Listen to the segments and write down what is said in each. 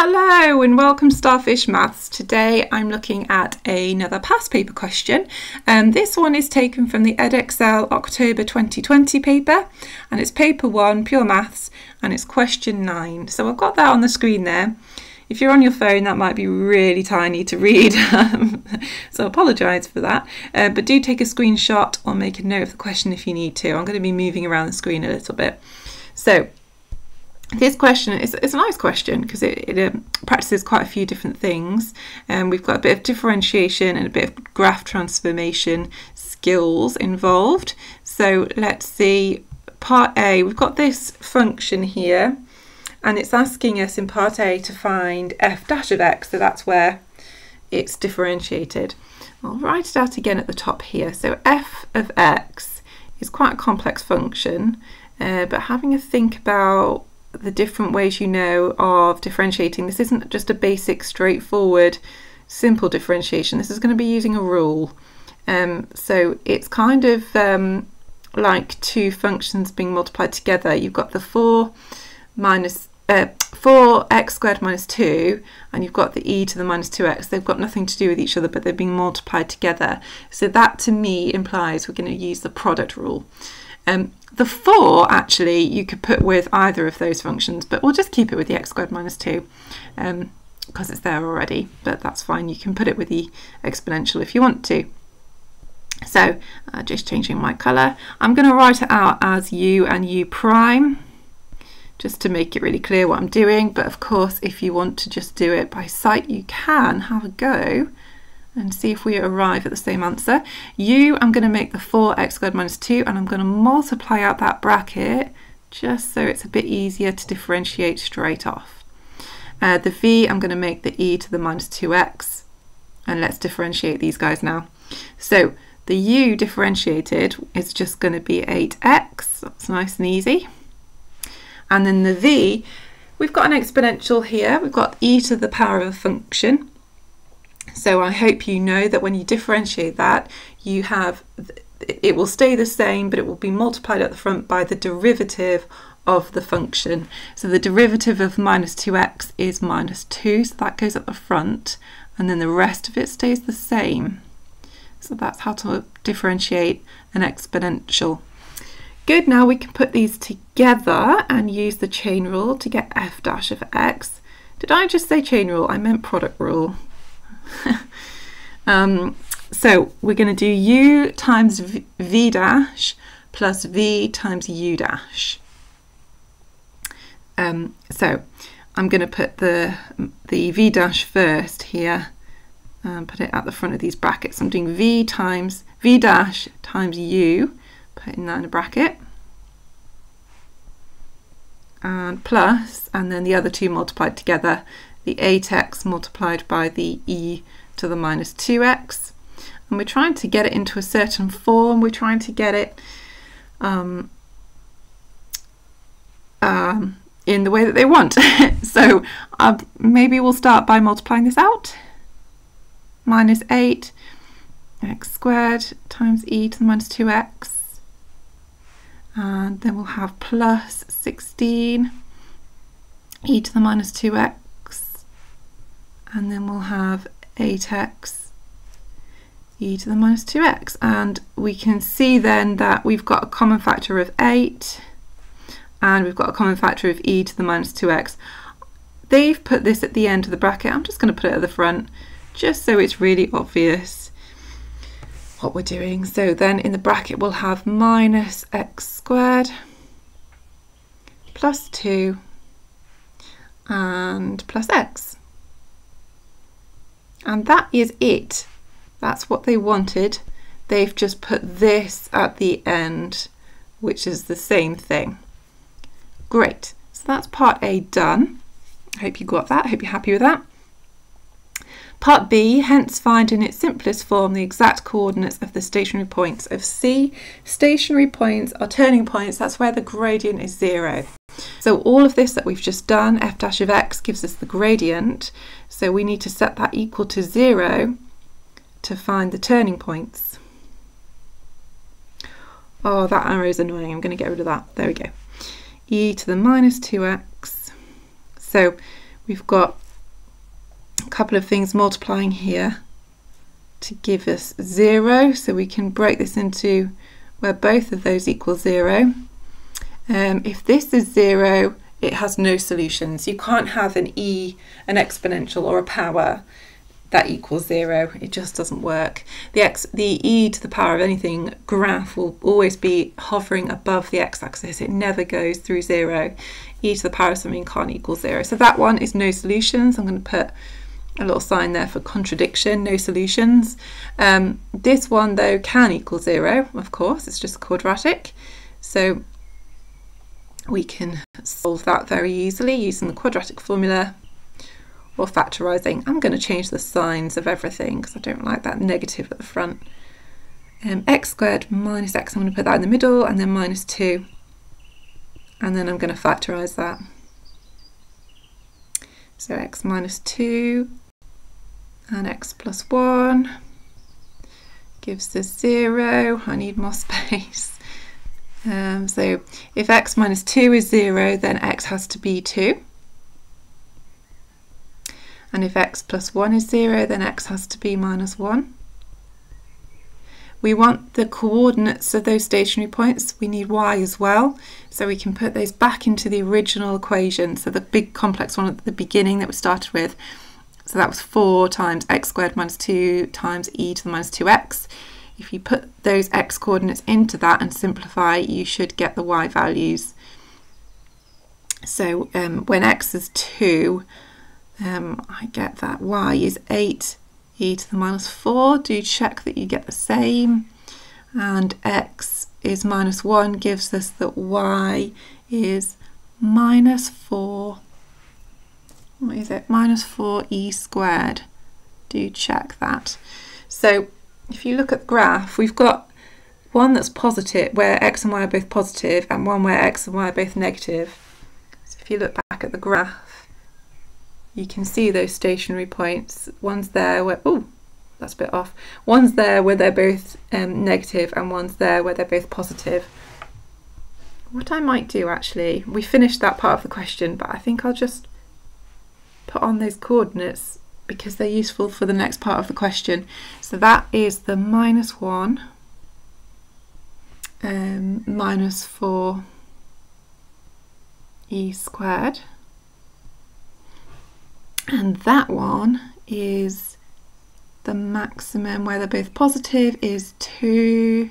Hello and welcome to Starfish Maths. Today I'm looking at another past paper question, and this one is taken from the Edexcel October 2020 paper, and it's paper 1 pure maths, and it's question 9. So I've got that on the screen there. If you're on your phone, that might be really tiny to read, so I apologise for that, but do take a screenshot or make a note of the question if you need to. I'm going to be moving around the screen a little bit. So this question is a nice question because it practices quite a few different things, and we've got a bit of differentiation and a bit of graph transformation skills involved. So let's see, part A, we've got this function here, and it's asking us in part A to find f dash of x, so that's where it's differentiated. I'll write it out again at the top here. So f of x is quite a complex function, but having a think about the different ways you know of differentiating. This isn't just a basic, straightforward, simple differentiation. This is going to be using a rule. So it's kind of like two functions being multiplied together. You've got the 4x squared minus 2, and you've got the e to the minus 2x. They've got nothing to do with each other, but they're being multiplied together. So that to me implies we're going to use the product rule. The 4, actually, you could put with either of those functions, but we'll just keep it with the x squared minus 2 because it's there already, but that's fine. You can put it with the exponential if you want to. So just changing my colour. I'm going to write it out as u and u prime just to make it really clear what I'm doing, but of course if you want to just do it by sight, you can have a go and see if we arrive at the same answer. I'm going to make the 4x squared minus 2, and I'm going to multiply out that bracket just so it's a bit easier to differentiate straight off. The v, I'm going to make the e to the minus 2x, and let's differentiate these guys now. So the u differentiated is just going to be 8x, that's nice and easy. And then the v, we've got an exponential here, we've got e to the power of a function. So I hope you know that when you differentiate that, you have, it will stay the same, but it will be multiplied at the front by the derivative of the function. So the derivative of minus 2x is minus 2, so that goes at the front, and then the rest of it stays the same. So that's how to differentiate an exponential. Good, now we can put these together and use the chain rule to get f dash of x. Did I just say chain rule? I meant product rule. So we're going to do u times v dash plus v times u dash. So I'm going to put the v dash first here and put it at the front of these brackets. I'm doing v times v dash times u, putting that in a bracket, and plus, and then the other two multiplied together, the 8x multiplied by the e to the minus 2x, and we're trying to get it into a certain form. We're trying to get it in the way that they want. So maybe we'll start by multiplying this out. Minus 8x squared times e to the minus 2x, and then we'll have plus 16 e to the minus 2x, and then we'll have 8x e to the minus 2x, and we can see then that we've got a common factor of 8 and we've got a common factor of e to the minus 2x. They've put this at the end of the bracket. I'm just going to put it at the front just so it's really obvious what we're doing. So then in the bracket we'll have minus x squared plus 2 and plus x. And that is it. That's what they wanted. They've just put this at the end, which is the same thing. Great. So that's part A done. I hope you got that. I hope you're happy with that. Part B, hence find in its simplest form the exact coordinates of the stationary points of C. Stationary points are turning points. That's where the gradient is 0. So all of this that we've just done, f dash of x gives us the gradient, so we need to set that equal to 0 to find the turning points. Oh, that arrow is annoying, I'm going to get rid of that. There we go. E to the minus 2x. So we've got a couple of things multiplying here to give us 0, so we can break this into where both of those equal 0. If this is 0, it has no solutions. You can't have an exponential or a power that equals 0. It just doesn't work. The e to the power of anything graph will always be hovering above the x-axis. It never goes through 0. E to the power of something can't equal 0. So that one is no solutions. I'm going to put a little sign there for contradiction, no solutions. This one though can equal 0, of course, it's just quadratic. So we can solve that very easily using the quadratic formula or factorising. I'm going to change the signs of everything because I don't like that negative at the front. X squared minus x, I'm going to put that in the middle, and then minus 2, and then I'm going to factorise that. So x minus 2 and x plus 1 gives us 0. I need more space. So if x minus 2 is 0, then x has to be 2. And if x plus 1 is 0, then x has to be minus 1. We want the coordinates of those stationary points. We need y as well, so we can put those back into the original equation, so the big complex one at the beginning that we started with. So that was 4 times x squared minus 2 times e to the minus 2x. If you put those x coordinates into that and simplify, you should get the y values. So when x is 2, I get that y is 8 e to the minus 4, do check that you get the same, and x is minus 1 gives us that y is minus 4, what is it, minus 4 e squared, do check that. So if you look at the graph, we've got one that's positive, where x and y are both positive, and one where x and y are both negative. So if you look back at the graph, you can see those stationary points. One's there where, oh, that's a bit off. One's there where they're both negative, and one's there where they're both positive. What I might do actually, we finished that part of the question, but I think I'll just put on those coordinates because they're useful for the next part of the question. So that is the minus 1, minus 4 e squared. And that one is the maximum where they're both positive is 2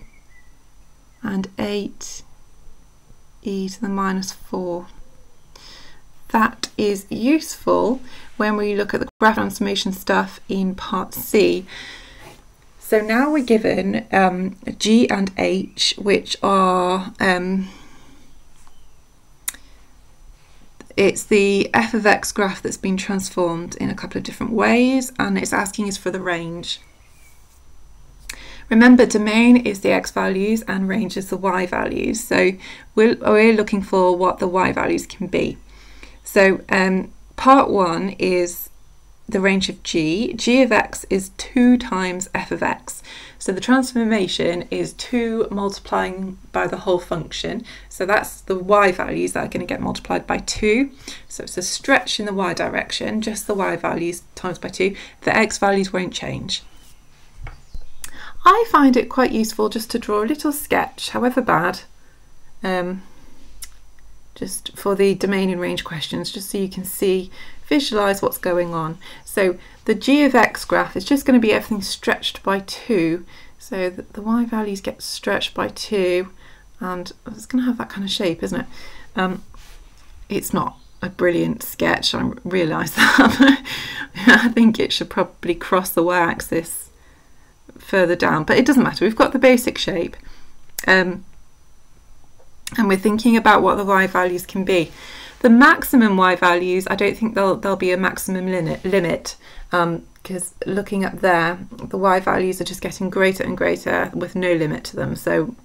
and 8 e to the minus 4. That is useful when we look at the graph transformation stuff in part C. So now we're given G and H, which are it's the f of x graph that's been transformed in a couple of different ways, and it's asking us for the range. Remember, domain is the x values and range is the y values, so we're looking for what the y values can be. So part 1 is the range of g. G of x is 2 times f of x. So the transformation is 2 multiplying by the whole function. So that's the y values that are going to get multiplied by 2. So it's a stretch in the y direction, just the y values times by 2. The x values won't change. I find it quite useful just to draw a little sketch, however bad, just for the domain and range questions, just so you can see, visualise what's going on. So the g of x graph is just going to be everything stretched by 2, so that the y values get stretched by 2, and it's going to have that kind of shape, isn't it? It's not a brilliant sketch, I realise that. I think it should probably cross the y-axis further down, but it doesn't matter, we've got the basic shape. And we're thinking about what the y values can be. The maximum y values, I don't think there'll be a maximum limit, because looking up there, the y values are just getting greater and greater with no limit to them, so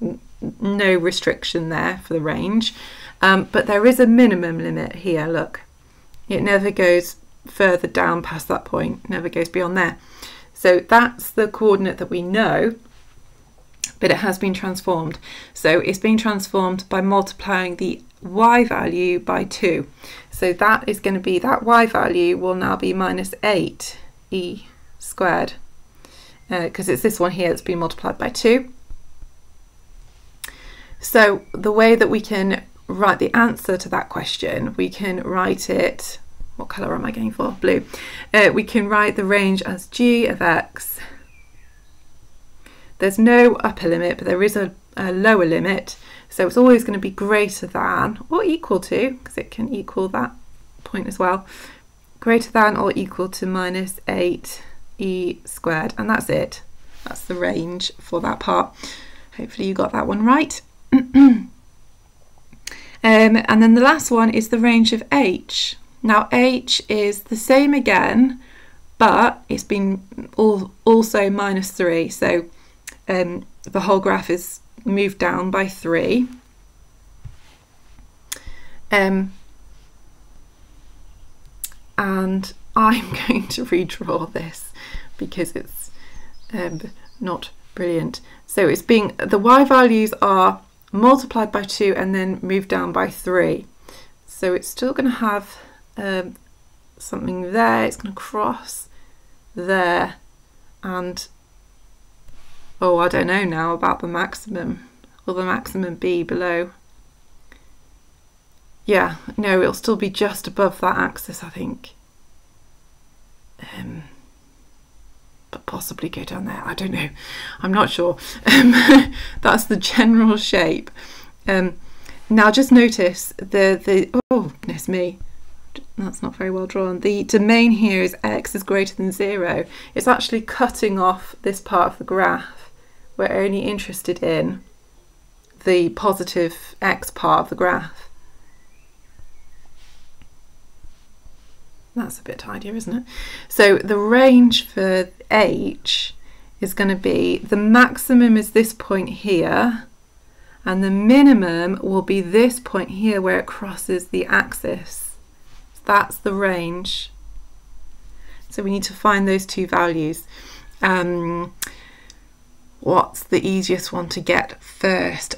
no restriction there for the range. But there is a minimum limit here, look. It never goes further down past that point, never goes beyond there. So that's the coordinate that we know. but it has been transformed. So it's been transformed by multiplying the y value by 2. So that is going to be, that y value will now be minus 8e squared, because it's this one here that's been multiplied by 2. So the way that we can write the answer to that question, we can write it, what colour am I going for? Blue. We can write the range as g of x. There's no upper limit, but there is a lower limit. So it's always going to be greater than or equal to, because it can equal that point as well, greater than or equal to minus 8e squared. And that's it. That's the range for that part. Hopefully you got that one right. And then the last one is the range of h. Now h is the same again, but it's been also minus 3. So the whole graph is moved down by 3. And I'm going to redraw this because it's not brilliant. So it's being, the y values are multiplied by 2 and then moved down by 3. So it's still going to have something there. It's going to cross there, and oh, I don't know now about the maximum. Will the maximum be below? Yeah, no, it'll still be just above that axis, I think. But possibly go down there, I don't know, I'm not sure. That's the general shape. Now just notice the oh goodness me, that's not very well drawn. The domain here is x is greater than 0. It's actually cutting off this part of the graph. We're only interested in the positive x part of the graph. That's a bit tidier, isn't it? So the range for h is going to be, the maximum is this point here, and the minimum will be this point here where it crosses the axis. So that's the range. So we need to find those two values. What's the easiest one to get first?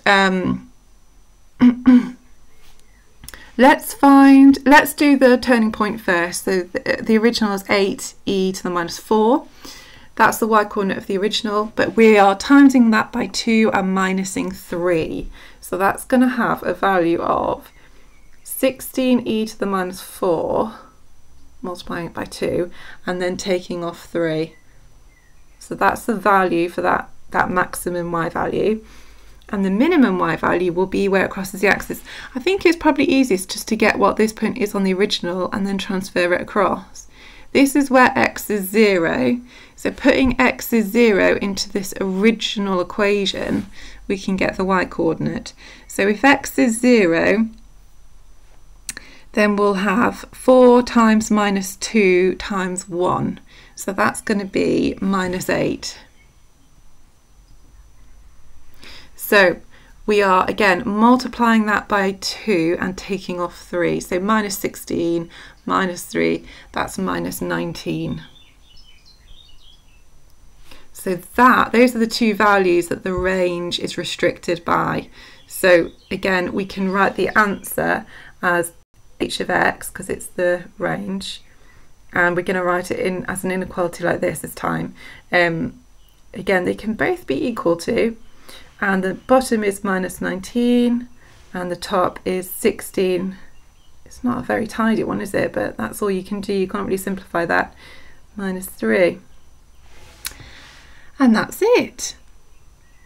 Let's do the turning point first. So the original is 8e to the minus 4. That's the y coordinate of the original, but we are timesing that by 2 and minusing 3. So that's going to have a value of 16e to the minus 4, multiplying it by 2, and then taking off 3. So that's the value for that maximum y value. And the minimum y value will be where it crosses the axis. I think it's probably easiest just to get what this point is on the original and then transfer it across. This is where x is 0. So putting x is 0 into this original equation, we can get the y coordinate. So if x is 0, then we'll have 4 times minus 2 times 1. So that's going to be minus 8. So we are, again, multiplying that by 2 and taking off 3. So minus 16, minus 3, that's minus 19. So those are the two values that the range is restricted by. So again, we can write the answer as h of x, because it's the range. And we're going to write it in as an inequality like this time. Again, they can both be equal to. And the bottom is minus 19 and the top is 16. It's not a very tidy one, is it? But that's all you can do. You can't really simplify that. Minus 3. And that's it.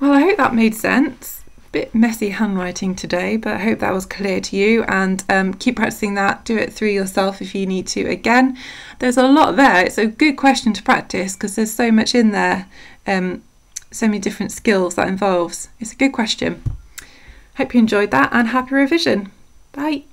Well, I hope that made sense. A bit messy handwriting today, but I hope that was clear to you. And keep practicing that. Do it through yourself if you need to. Again, there's a lot there. It's a good question to practice because there's so much in there. So many different skills that involves. It's a good question. Hope you enjoyed that and happy revision. Bye.